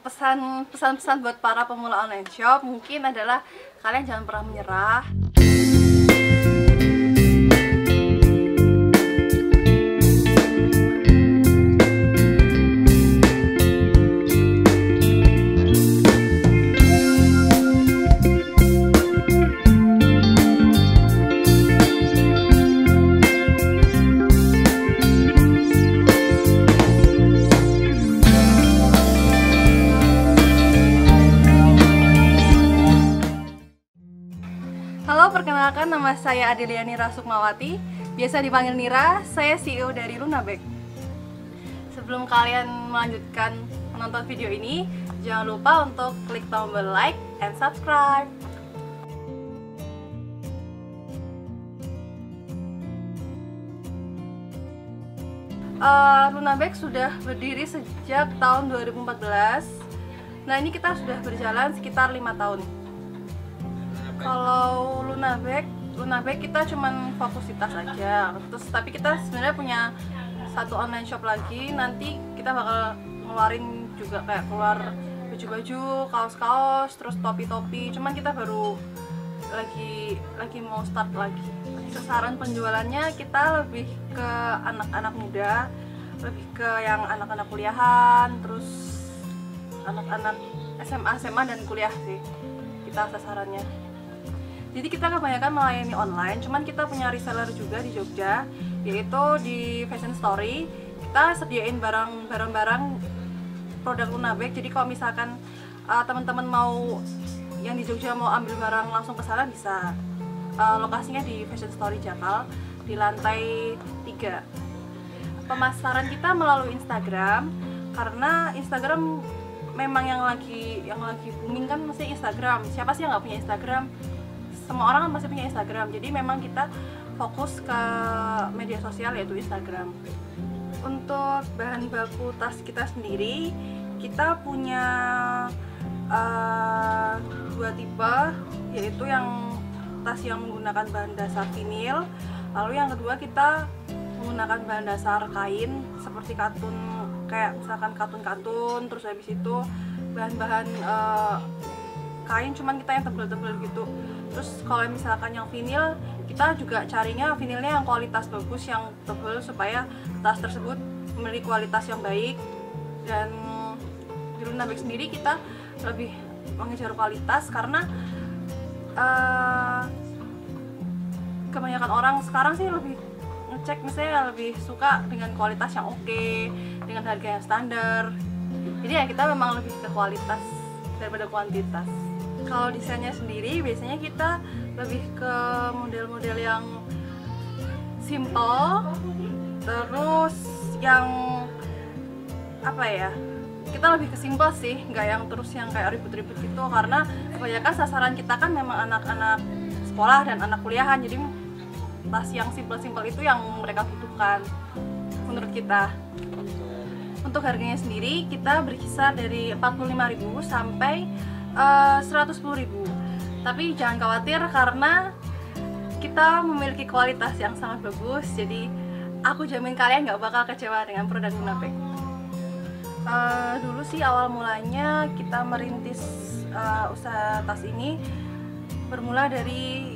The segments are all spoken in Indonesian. pesan-pesan buat para pemula online shop mungkin adalah kalian jangan pernah menyerah. Perkenalkan, nama saya Adelia Nira Sukmawati, biasa dipanggil Nira. Saya CEO dari Lunabag. Sebelum kalian melanjutkan menonton video ini, jangan lupa untuk klik tombol like and subscribe. Lunabag sudah berdiri sejak tahun 2014. Nah, ini kita sudah berjalan sekitar 5 tahun. Kalau Lunabag kita cuman fokus di tas aja. Terus tapi kita sebenarnya punya satu online shop lagi. Nanti kita bakal ngeluarin juga kayak keluar baju-baju, kaos-kaos, terus topi-topi. Cuman kita baru lagi mau start lagi. Sasaran penjualannya kita lebih ke anak-anak muda, lebih ke yang anak-anak kuliahan, terus anak-anak SMA dan kuliah sih kita sasarannya. Jadi kita kebanyakan melayani online, cuman kita punya reseller juga di Jogja, yaitu di Fashion Story. Kita sediain barang-barang produk Lunabag. Jadi kalau misalkan teman-teman mau yang di Jogja mau ambil barang langsung ke sana bisa. Lokasinya di Fashion Story Jakal di lantai 3. Pemasaran kita melalui Instagram, karena Instagram memang yang lagi booming kan masih Instagram. Siapa sih yang nggak punya Instagram? Semua orang kan masih punya Instagram, jadi memang kita fokus ke media sosial yaitu Instagram. Untuk bahan baku tas kita sendiri, kita punya 2 tipe, yaitu yang tas yang menggunakan bahan dasar vinil, lalu yang kedua kita menggunakan bahan dasar kain seperti katun, kayak misalkan katun-katun, terus habis itu bahan-bahan kain cuman kita yang tebel-tebel gitu. Terus kalau misalkan yang vinil, kita juga carinya vinilnya yang kualitas bagus, yang tebel, supaya tas tersebut memiliki kualitas yang baik. Dan di Lunabag sendiri kita lebih mengejar kualitas, karena kebanyakan orang sekarang sih lebih ngecek, misalnya lebih suka dengan kualitas yang oke, dengan harga yang standar. Jadi ya kita memang lebih ke kualitas daripada kuantitas. Kalau desainnya sendiri, biasanya kita lebih ke model-model yang simple, terus yang apa ya, kita lebih ke simple sih, nggak yang terus yang kayak ribut-ribut gitu, karena kebanyakan sasaran kita kan memang anak-anak sekolah dan anak kuliahan. Jadi tas yang simple-simple itu yang mereka butuhkan menurut kita. Untuk harganya sendiri, kita berkisar dari 45.000 sampai 110.000. Tapi jangan khawatir, karena kita memiliki kualitas yang sangat bagus. Jadi aku jamin kalian nggak bakal kecewa dengan produk Lunabag. Dulu sih awal mulanya kita merintis usaha tas ini bermula dari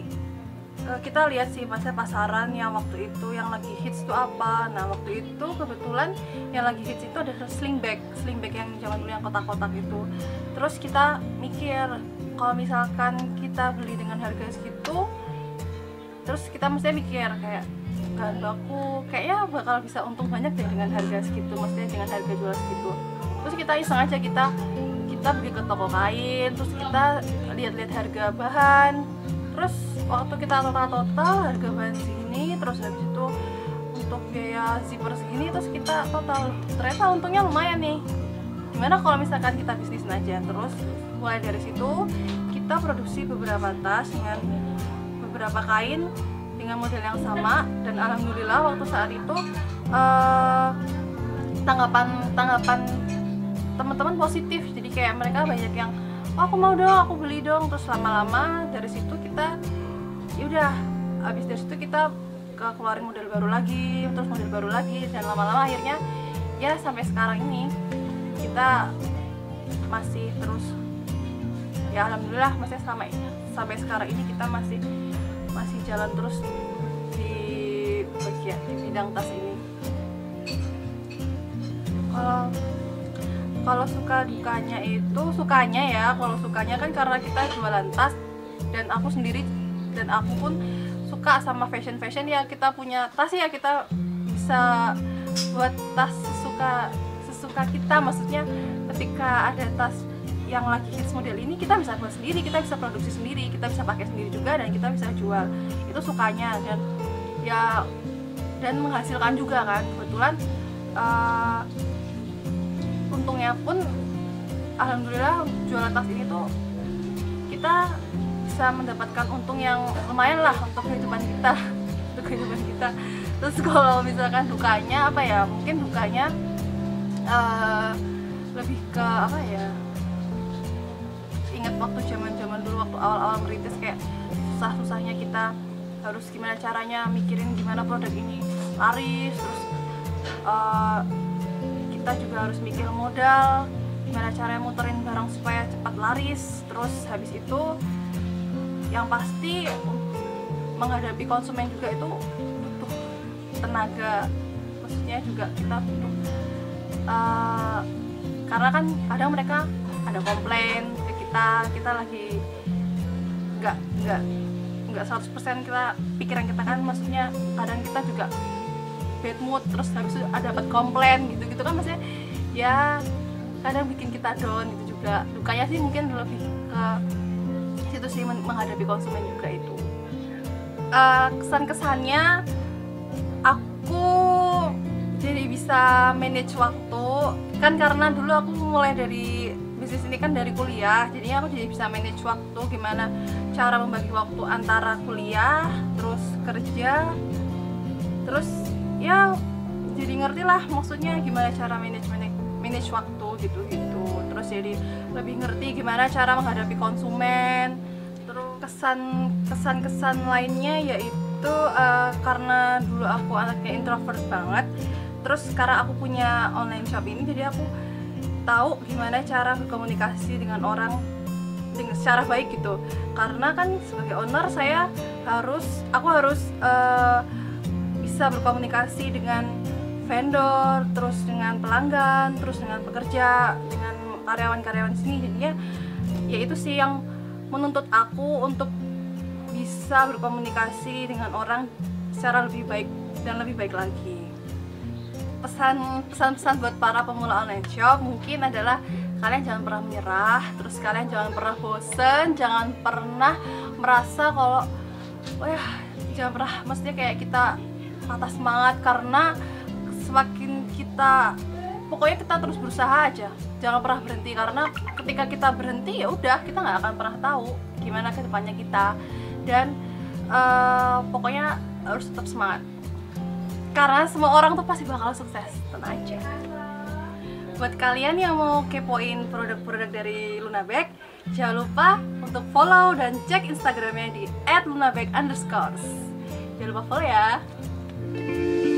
kita lihat sih masa pasaran yang waktu itu yang lagi hits itu apa. Nah, waktu itu kebetulan yang lagi hits itu ada sling bag yang zaman dulu yang kotak-kotak itu. Terus kita mikir kalau misalkan kita beli dengan harga segitu, terus kita mesti mikir kayak aku kayaknya bakal bisa untung banyak deh dengan harga segitu, maksudnya dengan harga jual segitu. Terus kita iseng aja, kita pergi ke toko kain, terus kita lihat-lihat harga bahan. Terus waktu kita total harga bahan segini, terus habis itu untuk biaya zipper segini, terus kita total, ternyata untungnya lumayan nih. Gimana kalau misalkan kita bisnis aja? Terus mulai dari situ kita produksi beberapa tas dengan beberapa kain dengan model yang sama, dan alhamdulillah waktu saat itu tanggapan teman-teman positif. Jadi kayak mereka banyak yang, oh, aku mau dong, aku beli dong. Terus lama-lama dari situ kita yaudah, habis dari situ kita keluarin model baru lagi, terus model baru lagi, dan lama-lama akhirnya ya sampai sekarang ini kita masih terus, ya alhamdulillah masih sampai sekarang ini kita masih jalan terus di bagian di bidang tas ini. Kalau suka dukanya itu, sukanya ya, kalau sukanya kan karena kita jualan tas dan aku sendiri, dan aku pun suka sama fashion ya, kita punya tas ya, kita bisa buat tas sesuka kita, maksudnya ketika ada tas yang lagi hits model ini kita bisa buat sendiri, kita bisa produksi sendiri, kita bisa pakai sendiri juga, dan kita bisa jual. Itu sukanya, dan ya dan menghasilkan juga kan. Kebetulan untungnya pun alhamdulillah jualan tas ini tuh kita bisa mendapatkan untung yang lumayan lah untuk kehidupan kita, untuk kehidupan kita. Terus kalau misalkan dukanya apa ya, mungkin dukanya lebih ke apa ya, ingat waktu zaman dulu, waktu awal-awal merintis, kayak susah-susahnya kita harus gimana caranya mikirin gimana produk ini laris, terus kita juga harus mikir modal, gimana caranya muterin barang supaya cepat laris. Terus habis itu yang pasti menghadapi konsumen juga itu butuh tenaga, maksudnya juga kita butuh karena kan kadang mereka ada komplain ke kita lagi nggak 100% kita pikiran kita kan, maksudnya kadang kita juga bad mood, terus habis itu ada dapat komplain gitu kan, maksudnya ya kadang bikin kita down itu juga. Dukanya sih mungkin lebih ke situ sih, menghadapi konsumen juga itu. Kesan-kesannya aku jadi bisa manage waktu kan, karena dulu aku mulai dari bisnis ini kan dari kuliah, jadinya aku jadi bisa manage waktu, gimana cara membagi waktu antara kuliah terus kerja, terus ya jadi ngerti lah maksudnya gimana cara manage waktu gitu. Terus jadi lebih ngerti gimana cara menghadapi konsumen. Terus kesan lainnya yaitu karena dulu aku anaknya introvert banget, terus sekarang aku punya online shop ini, jadi aku tahu gimana cara berkomunikasi dengan orang secara baik gitu. Karena kan sebagai owner aku harus bisa berkomunikasi dengan vendor, terus dengan pelanggan, terus dengan pekerja, dengan karyawan-karyawan sini. Jadinya ya itu sih yang menuntut aku untuk bisa berkomunikasi dengan orang secara lebih baik dan lebih baik lagi. Pesan-pesan buat para pemula online shop mungkin adalah kalian jangan pernah menyerah, terus kalian jangan pernah bosen, jangan pernah merasa kalau jangan pernah, maksudnya kayak kita patah semangat, karena semakin kita, pokoknya kita terus berusaha aja, jangan pernah berhenti, karena ketika kita berhenti ya udah kita nggak akan pernah tahu gimana kedepannya kita. Dan pokoknya harus tetap semangat, karena semua orang tuh pasti bakal sukses, tenang aja. Buat kalian yang mau kepoin produk-produk dari Lunabag, jangan lupa untuk follow dan cek Instagramnya di @lunabag_. Jangan lupa follow ya.